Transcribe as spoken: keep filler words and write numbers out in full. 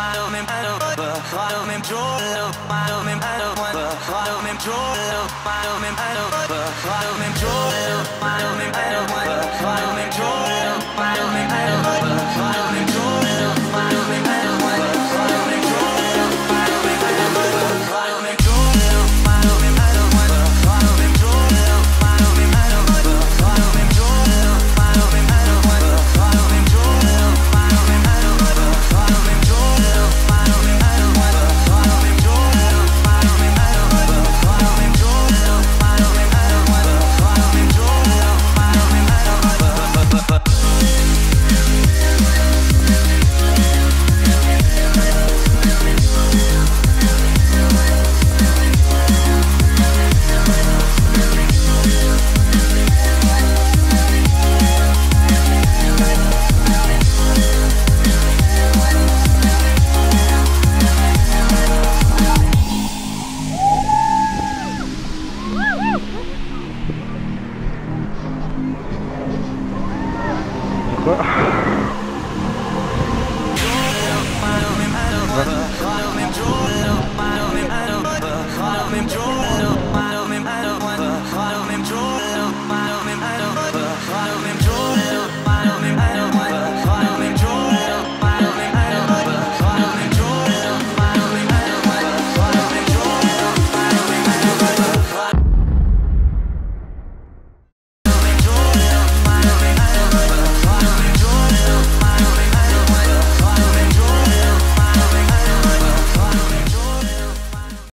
I don't